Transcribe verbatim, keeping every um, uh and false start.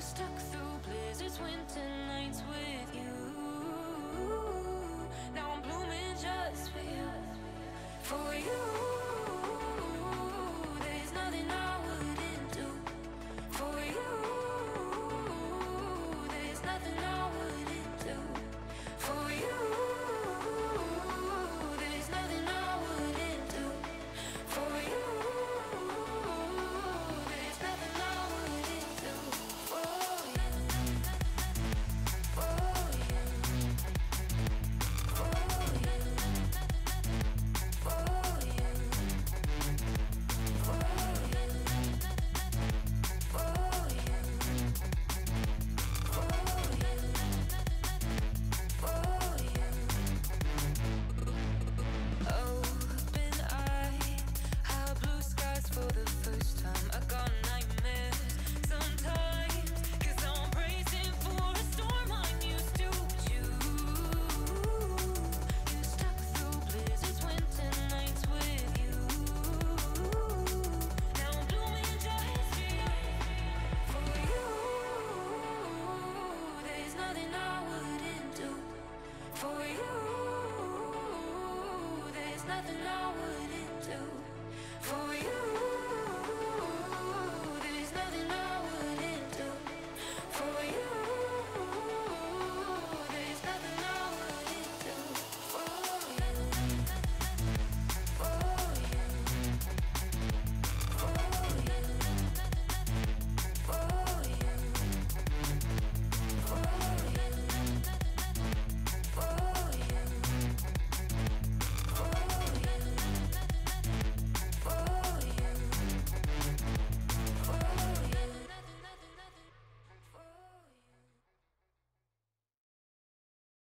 Stuck through blizzards, winter